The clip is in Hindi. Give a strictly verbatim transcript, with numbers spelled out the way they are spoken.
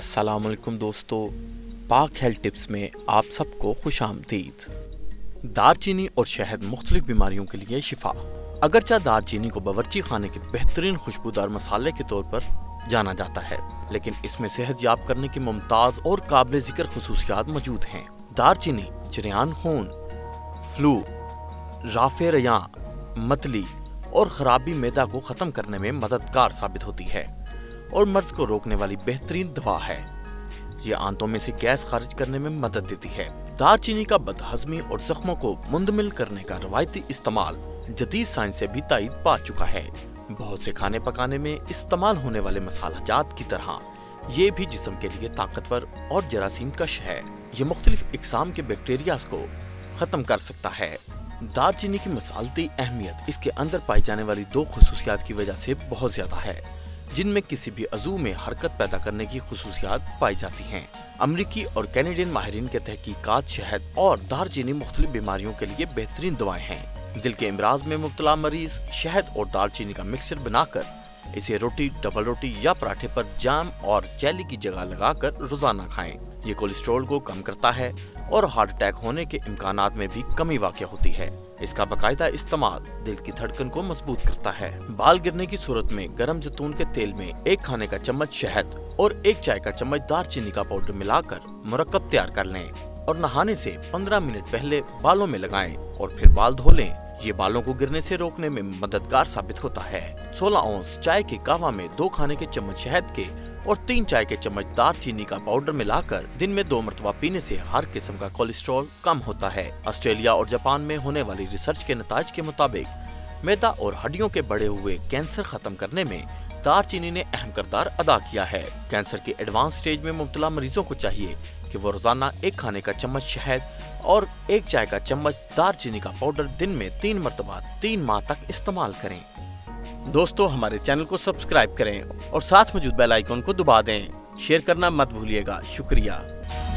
अस्सलाम वालेकुम दोस्तों, पाक हेल्थ टिप्स में आप सबको खुश आमदीद। दारचीनी और शहद मुख्तलिफ बीमारियों के लिए शिफा। अगरचा दारचीनी को बावर्ची खाने के बेहतरीन खुशबूदार मसाले के तौर पर जाना जाता है, लेकिन इसमें सेहत याब करने की मुमताज़ और काबिल जिक्र खसूसियात मौजूद हैं। दारचीनी जरियान खून, फ्लू, राफे रयां, मतली और खराबी मैदा को ख़त्म करने में मददगार साबित होती है और मर्ज़ को रोकने वाली बेहतरीन दवा है। ये आंतों में से गैस खारिज करने में मदद देती है। दारचीनी का बदहजमी और जख्मों को मुंदमिल करने का रवायती इस्तेमाल जदीद साइंस से भी तायद पा चुका है। बहुत से खाने पकाने में इस्तेमाल होने वाले मसालाजात की तरह ये भी जिस्म के लिए ताकतवर और जरासीम कश है। ये मुख्तलिफ इकसाम के बैक्टीरिया को ख़त्म कर सकता है। दारचीनी की मसालती अहमियत इसके अंदर पाई जाने वाली दो खसूसियात की वजह से बहुत ज़्यादा है, जिनमें किसी भी अजू में हरकत पैदा करने की खसूसियात पाई जाती हैं। अमरीकी और कैनेडियन माहिरीन के तहकीकात शहद और दारचीनी मुख्तलिफ बीमारियों के लिए बेहतरीन दवाएं हैं। दिल के अमराज में मुब्तला मरीज शहद और दारचीनी का मिक्सचर बनाकर इसे रोटी, डबल रोटी या पराठे पर जाम और जेली की जगह लगाकर रोजाना खाएं। ये कोलेस्ट्रॉल को कम करता है और हार्ट अटैक होने के इम्कानात में भी कमी वाक़ होती है। इसका बाकायदा इस्तेमाल दिल की धड़कन को मजबूत करता है। बाल गिरने की सूरत में गरम जैतून के तेल में एक खाने का चम्मच शहद और एक चाय का चम्मच दारचीनी का पाउडर मिलाकर मुरक्कब तैयार कर लें और नहाने से पंद्रह मिनट पहले बालों में लगाएं और फिर बाल धो लें। ये बालों को गिरने से रोकने में मददगार साबित होता है। सोलह औंस चाय के कावा में दो खाने के चम्मच शहद के और तीन चाय के चम्मच दारचीनी का पाउडर मिलाकर दिन में दो मरतबा पीने से हर किस्म का कोलेस्ट्रॉल कम होता है। ऑस्ट्रेलिया और जापान में होने वाली रिसर्च के नताज के मुताबिक मैदा और हड्डियों के बढ़े हुए कैंसर खत्म करने में दारचीनी ने अहम किरदार अदा किया है। कैंसर के एडवांस स्टेज में मुब्तला मरीजों को चाहिए कि वो रोजाना एक खाने का चम्मच शहद और एक चाय का चम्मच दारचीनी का पाउडर दिन में तीन मरतबा तीन माह तक इस्तेमाल करें। दोस्तों, हमारे चैनल को सब्सक्राइब करें और साथ मौजूद बेल आइकन को दबा दें। शेयर करना मत भूलिएगा। शुक्रिया।